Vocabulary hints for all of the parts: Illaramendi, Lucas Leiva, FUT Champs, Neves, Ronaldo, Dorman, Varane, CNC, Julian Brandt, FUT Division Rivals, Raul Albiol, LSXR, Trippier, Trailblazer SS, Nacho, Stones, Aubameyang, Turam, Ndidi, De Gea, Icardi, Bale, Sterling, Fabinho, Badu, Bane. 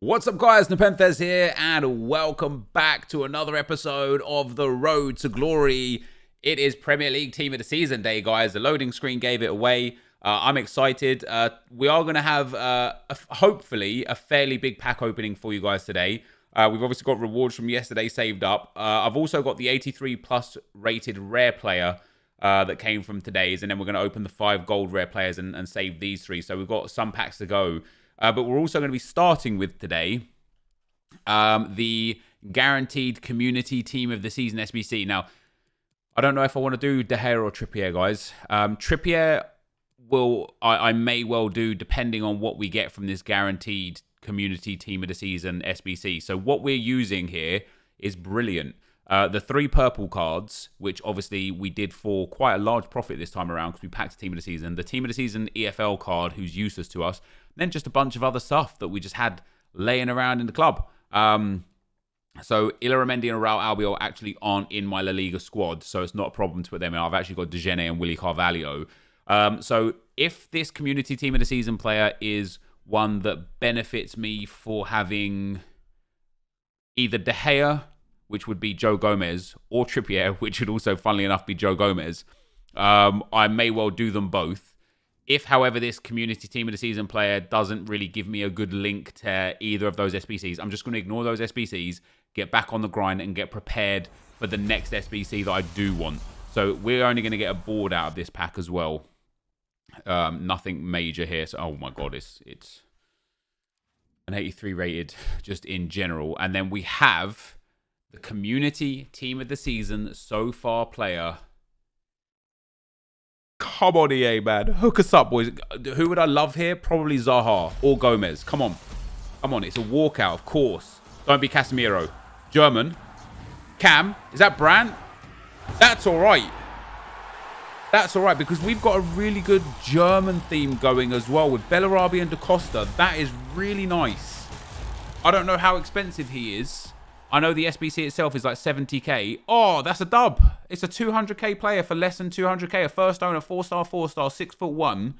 What's up, guys? NepentheZ here, and welcome back to another episode of The Road to Glory. It is Premier League Team of the Season day, guys. The loading screen gave it away. I'm excited. We are going to have, hopefully, a fairly big pack opening for you guys today. We've obviously got rewards from yesterday saved up. I've also got the 83+ rated rare player that came from today's, and then we're going to open the 5 gold rare players and save these 3. So we've got some packs to go. But we're also going to be starting with today the guaranteed Community Team of the Season SBC. Now, I don't know if I want to do De Gea or Trippier, guys. Trippier will I may well do, depending on what we get from this guaranteed Community Team of the Season SBC. So what we're using here is brilliant. The 3 purple cards, which obviously we did for quite a large profit this time around because we packed Team of the Season. The Team of the Season EFL card, who's useless to us. And then just a bunch of other stuff that we just had laying around in the club. So Illaramendi and Raul Albiol actually aren't in my La Liga squad, so it's not a problem to put them in. I've actually got Dejene and Willy Carvalho. So if this Community Team of the Season player is one that benefits me for having either De Gea, which would be Joe Gomez, or Trippier, which would also, funnily enough, be Joe Gomez. I may well do them both. If, however, this Community Team of the Season player doesn't really give me a good link to either of those SBCs, I'm just going to ignore those SBCs, get back on the grind, and get prepared for the next SBC that I do want. So we're only going to get a board out of this pack as well. Nothing major here. So, oh my God, it's an 83 rated just in general. And then we have the Community Team of the Season so far player. Come on, EA, man. Hook us up, boys. Who would I love here? Probably Zaha or Gomez. Come on. Come on. It's a walkout, of course. Don't be Casemiro. German. Cam. Is that Brandt? That's all right. That's all right, because we've got a really good German theme going as well with Bellarabi and Da Costa. That is really nice. I don't know how expensive he is. I know the SBC itself is like 70k. Oh, that's a dub. It's a 200k player for less than 200k. A first owner, 4-star, 6'1".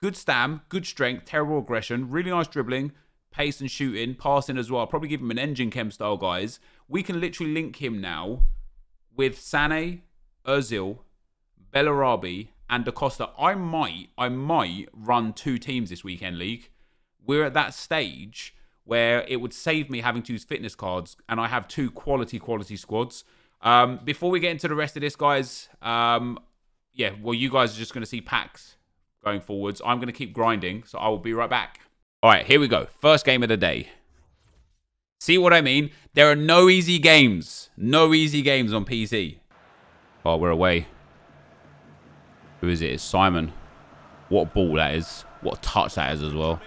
Good stam, good strength, terrible aggression, really nice dribbling, pace and shooting, passing as well. Probably give him an engine chem style, guys. We can literally link him now with Sané, Özil, Bellarabi, and Da Costa. I might run 2 teams this weekend, League. We're at that stage where it would save me having to use fitness cards, and I have 2 quality squads. Before we get into the rest of this, guys, yeah, well, you guys are just going to see packs going forwards. I'm going to keep grinding, so I will be right back. All right, here we go. First game of the day. See what I mean? There are no easy games. No easy games on PC. Oh, we're away. Who is it? It's Simon. What a ball that is. What a touch that is as well.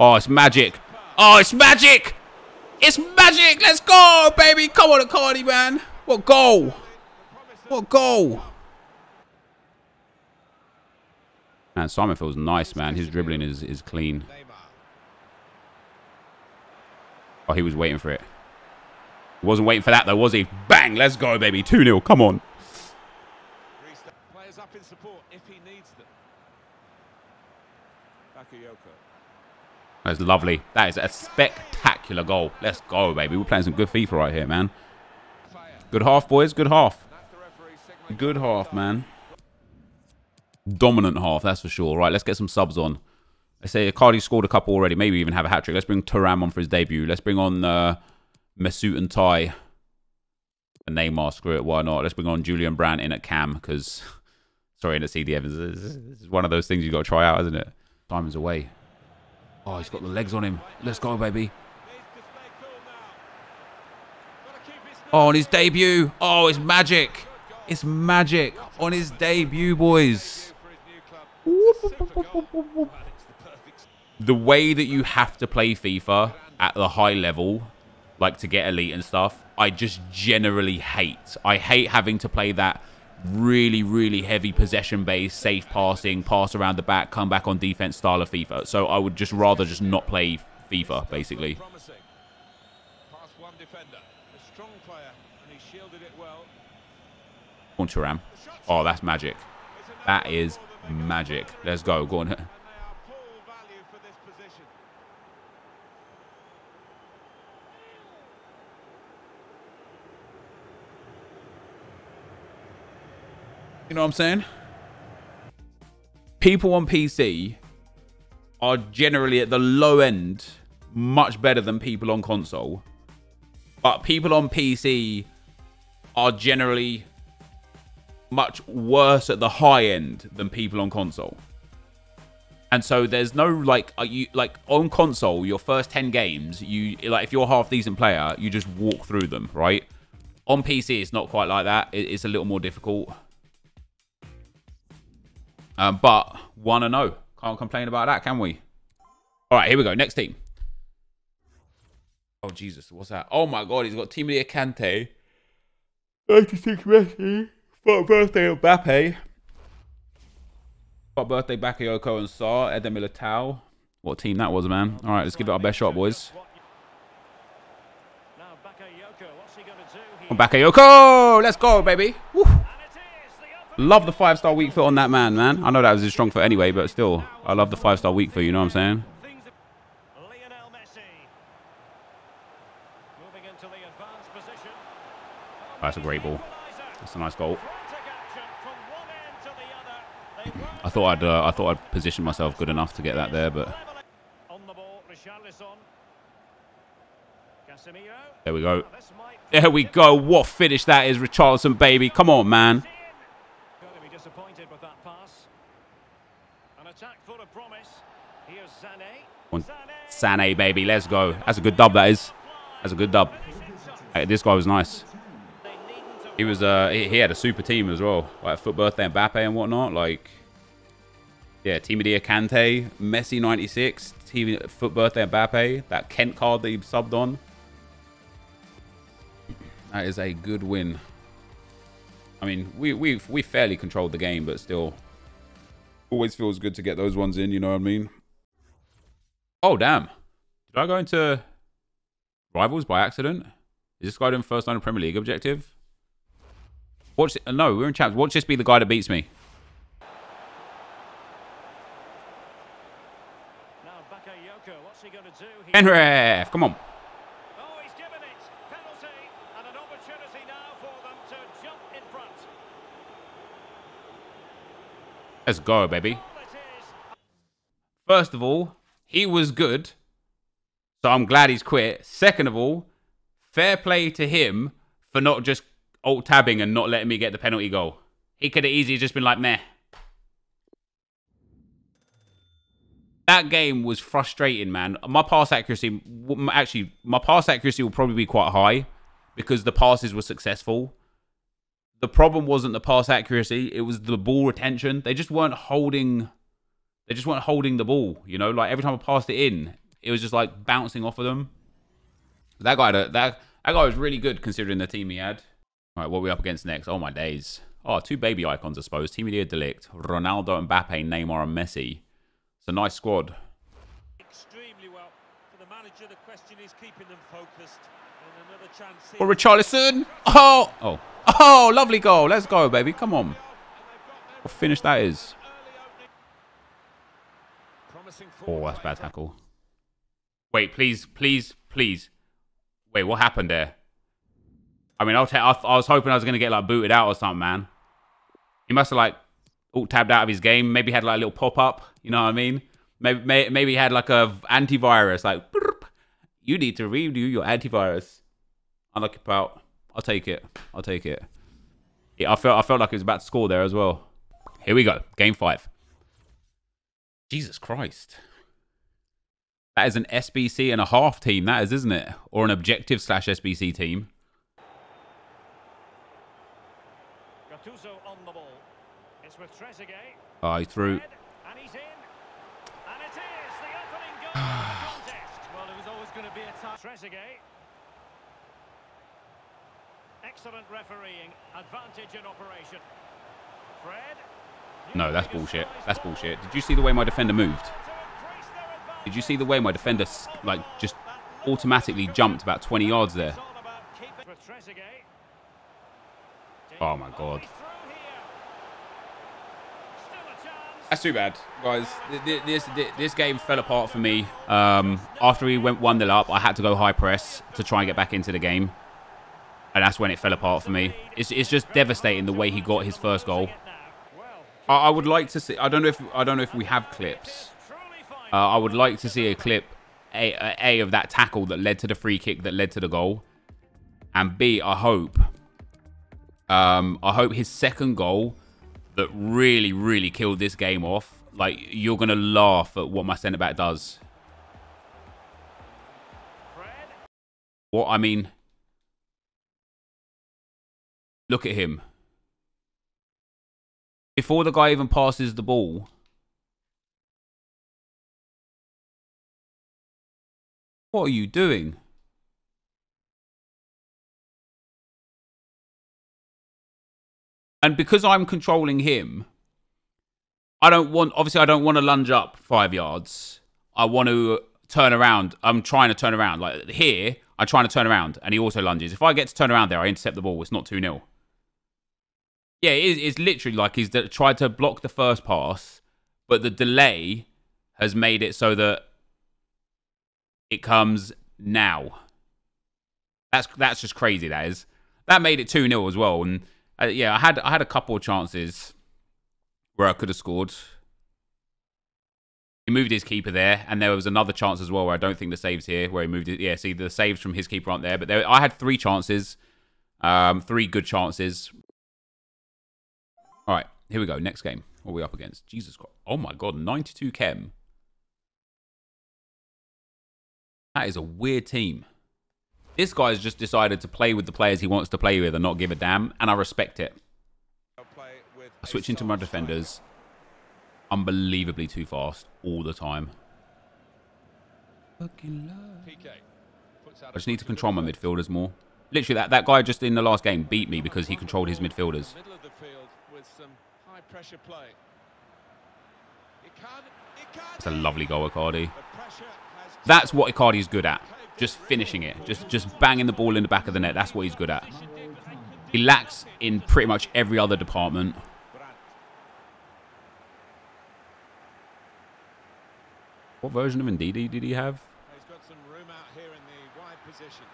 Oh, it's magic. Oh, it's magic. It's magic. Let's go, baby. Come on, Icardi, man. What goal. What goal. Man, Simon feels nice, man. His dribbling is clean. Oh, he was waiting for it. He wasn't waiting for that, though, was he? Bang. Let's go, baby. 2-0. Come on. Players up in support if he needs them. Bakayoko. That's lovely. That is a spectacular goal. Let's go, baby. We're playing some good FIFA right here, man. Good half, boys. Good half. Good half, man. Dominant half, that's for sure. Right, let's get some subs on. I say Icardi scored a couple already. Maybe even have a hat-trick. Let's bring Turam on for his debut. Let's bring on Mesut and Ty. And Neymar, screw it. Why not? Let's bring on Julian Brandt in at Cam because... Sorry, in at CD Evans. This is one of those things you've got to try out, isn't it? Diamonds away. Oh, he's got the legs on him. Let's go, baby. Oh, on his debut. Oh, it's magic. It's magic on his debut, boys. The way that you have to play FIFA at the high level, like to get elite and stuff, I just generally hate. I hate having to play that really, really heavy possession-based, safe passing, pass around the back, come back on defense style of FIFA. So I would just rather just not play FIFA, basically. On Turam. Oh, that's magic. That is magic. Let's go. Go on. possession. You know what I'm saying? People on PC are generally at the low end much better than people on console. But people on PC are generally much worse at the high end than people on console. And so there's no like, are you like on console, your first 10 games, you like, if you're a half decent player, you just walk through them, right? On PC, it's not quite like that. It's a little more difficult. But 1-0, can't complain about that, can we? All right, here we go. Next team. Oh Jesus, what's that? Oh my God, he's got Team of the Akante. 96 Messi. Fuck birthday Mbappe. Fuck birthday Bakayoko and Sar, Eden Militao. What team that was, man. All right, let's give it our best shot, boys. Now Bakayoko, what's he gonna do here? Oh, Bakayoko! Let's go, baby. Woo. Love the 5-star weak foot on that man. I know that was his strong foot anyway, but still, I love the 5-star weak foot, you know what I'm saying? Lionel Messi. Moving into the advanced position. Oh, that's a great ball. That's a nice goal. I thought I'd position myself good enough to get that there, but on the ball, Richarlison. Casemiro. There we go. There we go. What finish that is, Richarlison, baby. Come on, man. Going to be disappointed with that pass. An attack full of promise. Here's Sané. Sané, baby. Let's go. That's a good dub. That is. That's a good dub. Hey, this guy was nice. He was he had a super team as well, like Foot Birthday and Mbappe and whatnot. Like, yeah, Team of the Akante, Messi 96, Team Foot Birthday and Mbappe. That Kent card that he subbed on. That is a good win. I mean, we fairly controlled the game, but still, always feels good to get those ones in. You know what I mean? Oh damn! Did I go into rivals by accident? Is this guy doing first line of Premier League objective? Watch it. No, we're in champs. Watch this be the guy that beats me. Now Bakayoko, what's he going to do here? Enref, come on. Oh, he's given it. Penalty and an opportunity now for them to jump in front. Let's go, baby. First of all, he was good. So I'm glad he's quit. Second of all, fair play to him for not just alt-tabbing and not letting me get the penalty goal. He could have easily just been like, meh. That game was frustrating, man. My pass accuracy... Actually, my pass accuracy will probably be quite high because the passes were successful. The problem wasn't the pass accuracy. It was the ball retention. They just weren't holding... They just weren't holding the ball, you know? Like, every time I passed it in, it was just, like, bouncing off of them. That guy, that guy was really good considering the team he had. All right, what are we up against next? Oh, my days. Oh, two baby icons, I suppose. Team of the Delict, Ronaldo, Mbappe, Neymar, and Messi. It's a nice squad. Extremely well. For the manager, the question is keeping them focused. And another chance here. Oh, Richarlison. Oh! Oh. Oh, lovely goal. Let's go, baby. Come on. What finish that is. Oh, that's a bad tackle. Wait, please, please, please. Wait, what happened there? I mean, I was hoping I was going to get, like, booted out or something, man. He must have, like, alt-tabbed out of his game. Maybe had, like, a little pop-up. You know what I mean? Maybe he had, like, a antivirus. Like, you need to redo your antivirus. Unlucky pout. I'll take it. I'll take it. Yeah, I felt like he was about to score there as well. Here we go. Game 5. Jesus Christ. That is an SBC and a half team, that is, isn't it? Or an objective/SBC team. Oh, he threw. No, that's bullshit. That's bullshit. Did you see the way my defender moved? Did you see the way my defender, like, just automatically jumped about 20 yards there? Oh, my God. That's too bad, guys. This game fell apart for me. After we went 1-0 up, I had to go high press to try and get back into the game. And that's when it fell apart for me. It's just devastating the way he got his first goal. I would like to see... I don't know if we have clips. I would like to see a clip, A, of that tackle that led to the free kick that led to the goal. And B, I hope his second goal that really killed this game off. Like, you're going to laugh at what my centre-back does. What, I mean... Look at him. Before the guy even passes the ball. What are you doing? And because I'm controlling him, I don't want to lunge up 5 yards. I want to turn around. I'm trying to turn around. Like here, I'm trying to turn around and he also lunges. If I get to turn around there, I intercept the ball. It's not 2-0. Yeah, it's literally like he's tried to block the first pass, but the delay has made it so that it comes now. That's just crazy, that is. That made it 2-0 as well. And yeah, I had a couple of chances where I could have scored. He moved his keeper there, and there was another chance as well where I don't think the save's here, where he moved it. Yeah, see, the saves from his keeper aren't there. But I had 3 chances, 3 good chances. All right, here we go. Next game. What are we up against? Jesus Christ. Oh, my God. 92 Chem. That is a weird team. This guy's just decided to play with the players he wants to play with and not give a damn, and I respect it. Switching to my defenders. Unbelievably too fast all the time. I just need to control my midfielders more. Literally, that guy just in the last game beat me because he controlled his midfielders. Some high pressure play. It's a lovely goal, Icardi. That's what Icardi's good at. Just finishing it. Just banging the ball in the back of the net. That's what he's good at. He lacks in pretty much every other department. What version of Ndidi did he have? He's got some room out here in the wide position.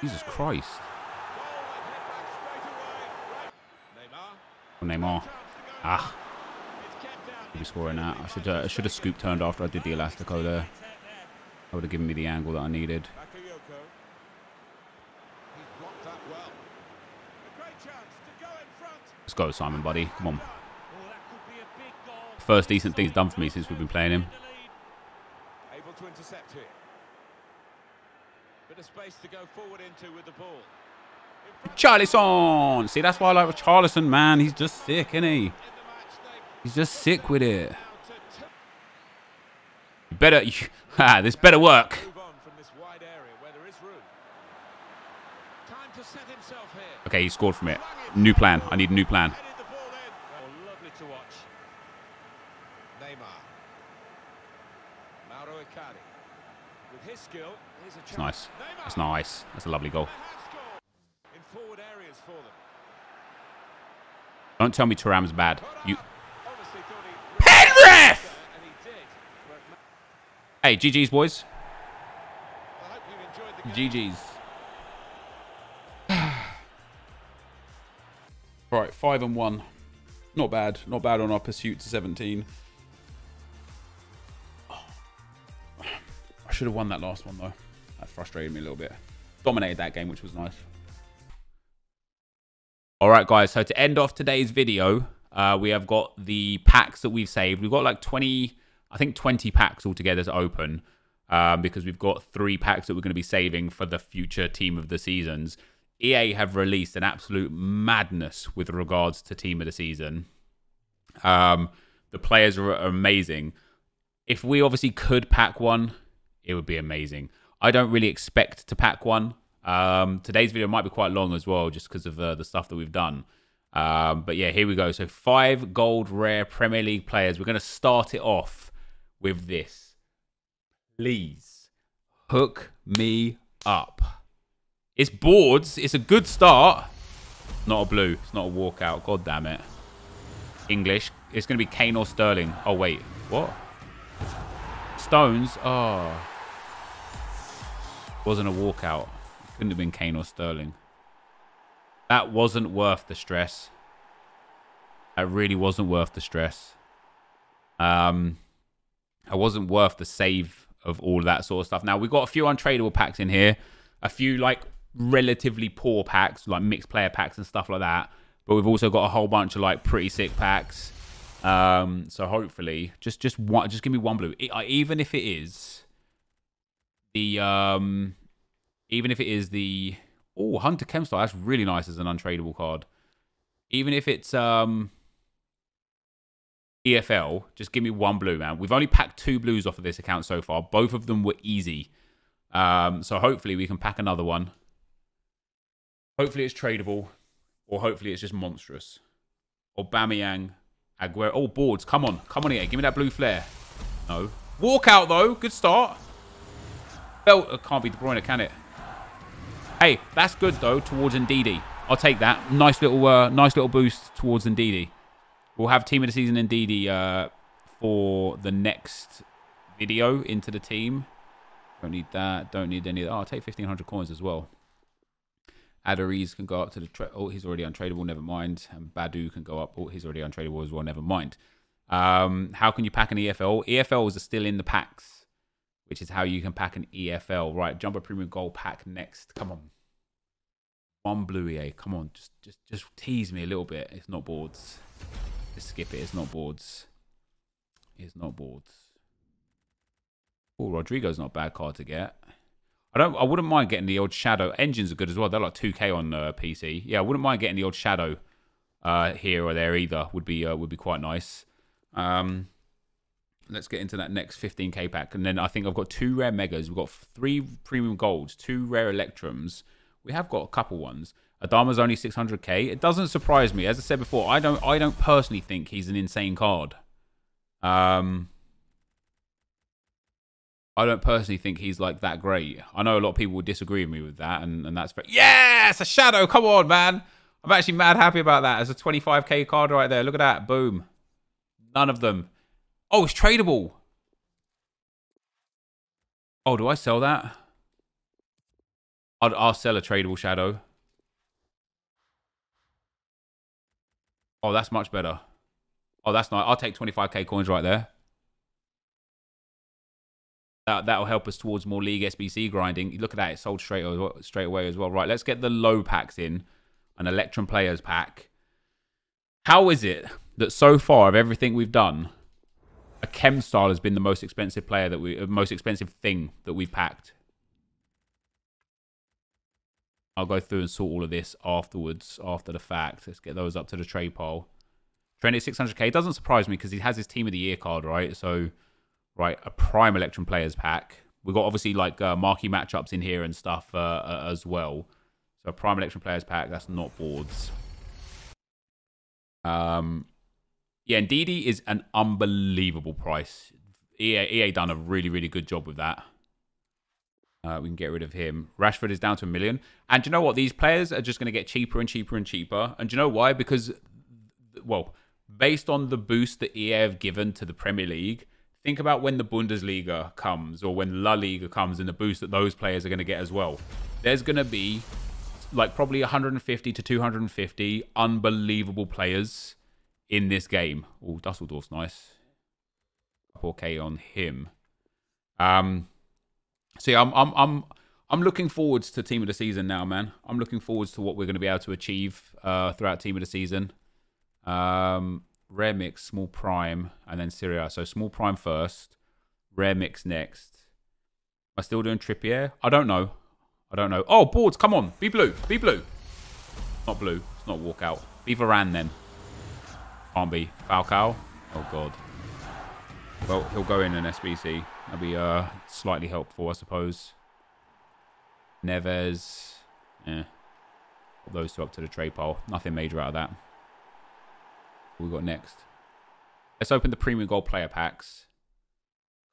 Jesus Christ. Neymar. Ah. He'll be scoring that. I should have scoop turned after I did the Elastico there. That would have given me the angle that I needed. Let's go, Simon, buddy. Come on. First decent thing's done for me since we've been playing him. Able to intercept here. Bit of space to go forward into with the ball. Richarlison! See, that's why I like Richarlison, man. He's just sick, isn't he? He's just sick with it. This better work. Okay, he scored from it. New plan. I need a new plan. That's nice. That's nice. That's a lovely goal. Don't tell me Turam's bad. You Penref! Hey, GG's, boys. GG's. Right, 5-1. Not bad. Not bad on our pursuit to 17. Oh. I should have won that last one, though. That frustrated me a little bit. Dominated that game, which was nice. All right, guys, so to end off today's video, we have got the packs that we've saved. We've got like 20 packs altogether to open because we've got 3 packs that we're going to be saving for the future Team of the Seasons. EA have released an absolute madness with regards to Team of the Season. The players are amazing. If we obviously could pack one, it would be amazing. I don't really expect to pack one. Today's video might be quite long as well, just because of the stuff that we've done. But yeah, here we go. So 5 gold rare Premier League players. We're going to start it off with this. Please hook me up. It's boards. It's a good start. Not a blue. It's not a walkout. God damn it. English. It's going to be Kane or Sterling. Oh, wait. What? Stones? Oh. Wasn't a walkout. Couldn't have been Kane or Sterling. That wasn't worth the stress. That really wasn't worth the stress. It wasn't worth the save of all that sort of stuff. Now, we've got a few untradeable packs in here. A few, like, relatively poor packs, like mixed player packs and stuff like that. But we've also got a whole bunch of, like, pretty sick packs. So hopefully, just give me one blue. Even if it is the, oh, Hunter Kemstar, that's really nice as an untradeable card. Even if it's EFL, just give me one blue, man. We've only packed 2 blues off of this account so far. Both of them were easy. So hopefully we can pack another one. Hopefully it's tradable, or hopefully it's just monstrous. Or Aubameyang, Aguero. Oh, boards. Come on. Come on here. Give me that blue flare. No. Walkout, though. Good start. Belt. It can't be De Bruyne, can it? Hey, that's good, though, towards Ndidi. I'll take that. Nice little boost towards Ndidi. We'll have Team of the Season Ndidi for the next video into the team. Don't need that. Don't need any of that. Oh, I'll take 1,500 coins as well. Adderese can go up to the... Oh, he's already untradeable. Never mind. And Badu can go up. Oh, he's already untradeable as well. Never mind. How can you pack an EFL? EFLs are still in the packs, which is how you can pack an EFL. Right, Jumbo Premium Gold pack next. Come on. One blue EA. Come on. Just tease me a little bit. It's not boards. Just skip it. It's not boards. It's not boards. Oh, Rodrigo's not a bad card to get. I wouldn't mind getting the old shadow. Engines are good as well. They're like 2K on PC. Yeah, I wouldn't mind getting the old shadow here or there either. Would be quite nice. Let's get into that next 15K pack, and then I think I've got 2 rare megas. We've got 3 premium golds, 2 rare electrums. We have got a couple ones. Adama's only 600K. It doesn't surprise me. As I said before, I don't personally think he's an insane card. I don't personally think he's, like, that great. I know a lot of people will disagree with me with that, and that's... Yes! A shadow! Come on, man! I'm actually mad happy about that. It's a 25K card right there. Look at that. Boom. None of them. Oh, it's tradable! Oh, do I sell that? I'll sell a tradable shadow. Oh, that's much better. Oh, that's nice. I'll take 25K coins right there. That'll help us towards more League SBC grinding. Look at that. It sold straight away as well. Right, let's get the low packs in. An Electrum Players pack. How is it that so far of everything we've done, a Chemstar has been the most expensive player that we... most expensive thing that we've packed? I'll go through and sort all of this afterwards, after the fact. Let's get those up to the trade pile. Trent at 600K. It doesn't surprise me because he has his Team of the Year card, right? So... right, a prime Electrum Players pack. We've got obviously like marquee matchups in here and stuff as well. So a prime Electrum Players pack, that's not boards. Yeah, Ndidi is an unbelievable price. EA done a really, really good job with that. We can get rid of him. Rashford is down to 1 million. And do you know what? These players are just going to get cheaper and cheaper and cheaper. And do you know why? Because, well, based on the boost that EA have given to the Premier League, think about when the Bundesliga comes or when La Liga comes and the boost that those players are going to get as well. There's going to be like probably 150 to 250 unbelievable players in this game. Oh, Dusseldorf's nice. 4K on him. So yeah, I'm looking forwards to Team of the Season now, man. I'm looking forwards to what we're going to be able to achieve throughout Team of the Season. Rare mix, small prime, and then Syria. So small prime first, rare mix next. Am I still doing Trippier? I don't know. I don't know. Oh, boards, come on. Be blue. Be blue. Not blue. It's not walkout. Be Varane then. Can't be. Falcao. Oh, God. Well, he'll go in an SBC. That'll be slightly helpful, I suppose. Neves. Yeah. Put those two up to the trade pile. Nothing major out of that. We got next. Let's open the premium gold player packs.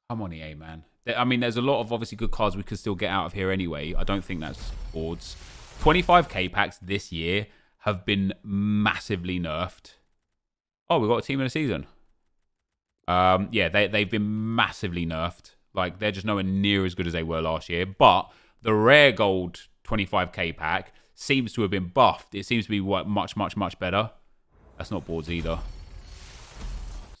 Come on, EA, man. I mean, there's a lot of obviously good cards we could still get out of here anyway. I don't think that's odds. 25K packs this year have been massively nerfed. Oh, we've got a team of the season. Yeah, they've been massively nerfed. Like, they're just nowhere near as good as they were last year. But the rare gold 25k pack seems to have been buffed. It seems to be much, much, much better. That's not boards either.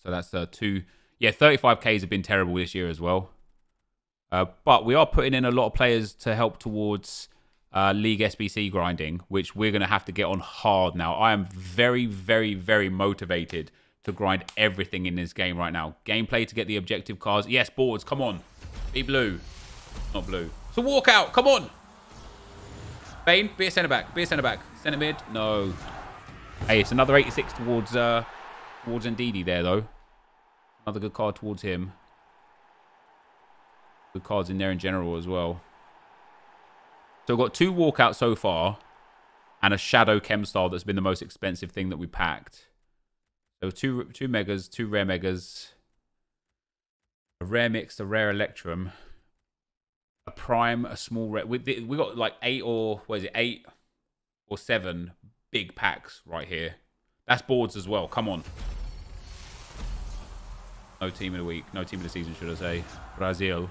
So that's two. Yeah, 35ks have been terrible this year as well. But we are putting in a lot of players to help towards League SBC grinding, which we're going to have to get on hard now. I am very, very, very motivated to grind everything in this game right now. Gameplay to get the objective cards. Yes, boards, come on. Be blue. Not blue. So walk out, come on. Bane, be a centre-back, be a centre-back. Centre-mid, no. Hey, it's another 86 towards Ndidi there, though. Another good card towards him. Good cards in there in general as well. So we've got two walkouts so far and a shadow chem style that's been the most expensive thing that we packed. There were two megas, two rare megas, a rare mix, a rare electrum, a prime, a small rare. We got like eight or seven big packs right here. That's boards as well. Come on. No team of the week. No team of the season, should I say. Brazil.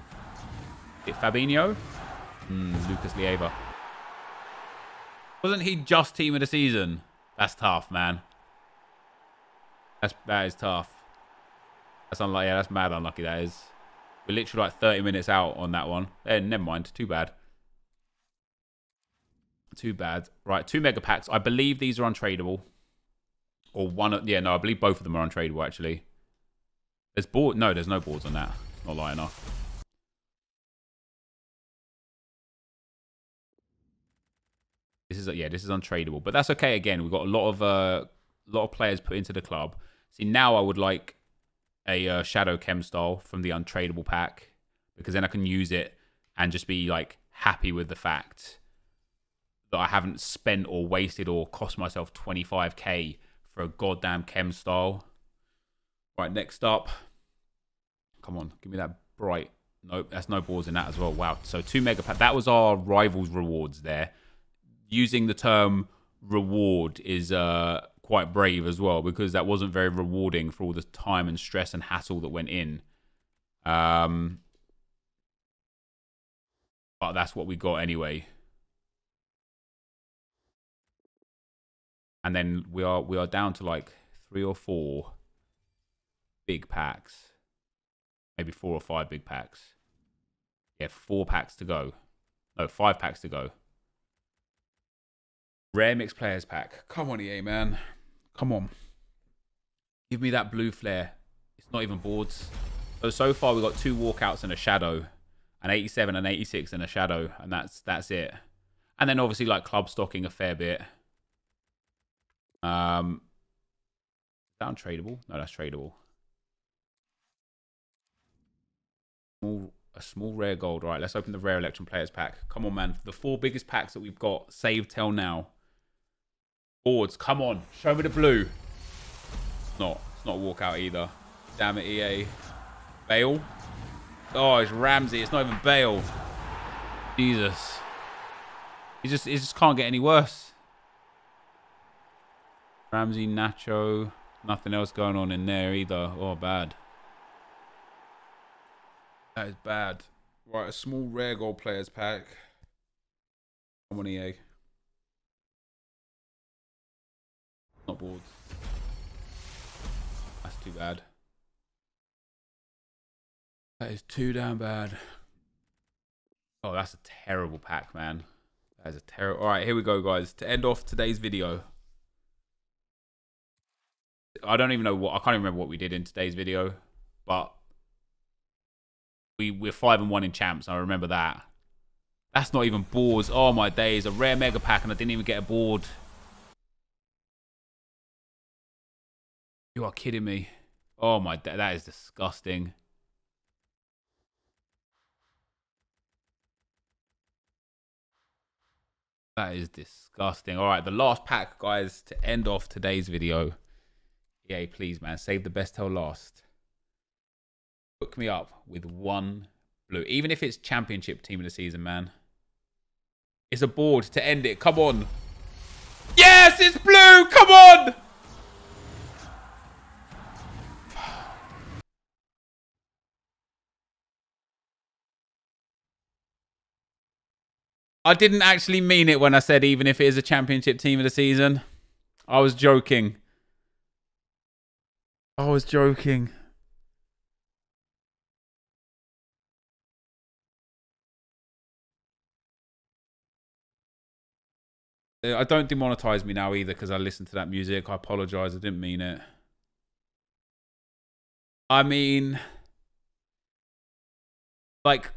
Is it Fabinho? Lucas Leiva. Wasn't he just team of the season? That's tough, man. That is tough. That's unlucky. Yeah, that's mad unlucky, that is. We're literally like 30 minutes out on that one. Eh, never mind. Too bad. Too bad. Right, two mega packs. I believe these are untradeable. Or one... Yeah, no, I believe both of them are untradeable, actually. There's board. No, there's no boards on that. Not lying enough. This is yeah, this is untradeable, but that's okay. Again, we've got a lot of players put into the club. See, now I would like a shadow chem style from the untradeable pack, because then I can use it and just be like happy with the fact that I haven't spent or wasted or cost myself 25k for a goddamn chem style. Right, next up. Come on, give me that bright. Nope, that's no balls in that as well. Wow. So two mega pack. That was our rivals rewards there. Using the term reward is quite brave as well, because that wasn't very rewarding for all the time and stress and hassle that went in. But that's what we got anyway. And then we are down to like 3 or 4. Big packs, maybe 4 or 5 big packs. Yeah, 4 packs to go. No, 5 packs to go. Rare mixed players pack. Come on, EA, man. Come on. Give me that blue flare. It's not even boards. So far we've got 2 walkouts and a shadow, an 87 and 86 and a shadow, and that's it. And then obviously like club stocking a fair bit. Is that untradeable? No, that's tradable. A small rare gold. Right, let's open the rare electron players pack. Come on, man. The 4 biggest packs that we've got saved till now. Boards, come on. Show me the blue. It's not a walkout either. Damn it, EA. Bale. Oh, it's Ramsey. It's not even Bale. Jesus. It just can't get any worse. Ramsey, Nacho. Nothing else going on in there either. Oh, bad. That is bad. Right, a small rare gold players pack. Come on, EA. Not boards. That's too bad. That is too damn bad. Oh, that's a terrible pack, man. That is a terrible... Alright, here we go, guys. To end off today's video. I don't even know what... I can't even remember what we did in today's video. But... We're 5-1 in champs. I remember that. That's not even boards. Oh my days! A rare mega pack, and I didn't even get a board. You are kidding me! Oh my day, that is disgusting. That is disgusting. All right, the last pack, guys, to end off today's video. EA, please, man, save the best till last. Hook me up with one blue. Even if it's championship team of the season, man. It's a board to end it. Come on. Yes, it's blue. Come on. I didn't actually mean it when I said even if it is a championship team of the season. I was joking. I was joking. I don't demonetize me now either because I listened to that music. I apologize. I didn't mean it. I mean, like,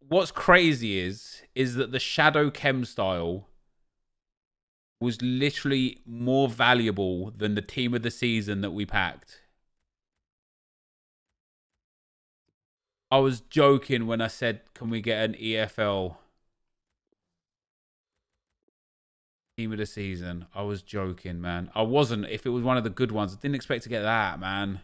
what's crazy is that the Shadow Chem style was literally more valuable than the team of the season that we packed. I was joking when I said, can we get an EFL team of the season? I was joking, man. I wasn't. If it was one of the good ones, I didn't expect to get that, man.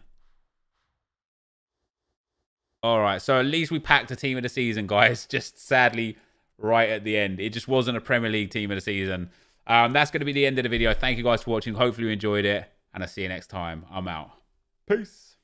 All right, so at least we packed a team of the season, guys. Just sadly, right at the end. It just wasn't a Premier League team of the season. That's going to be the end of the video. Thank you guys for watching. Hopefully you enjoyed it, and I'll see you next time. I'm out. Peace.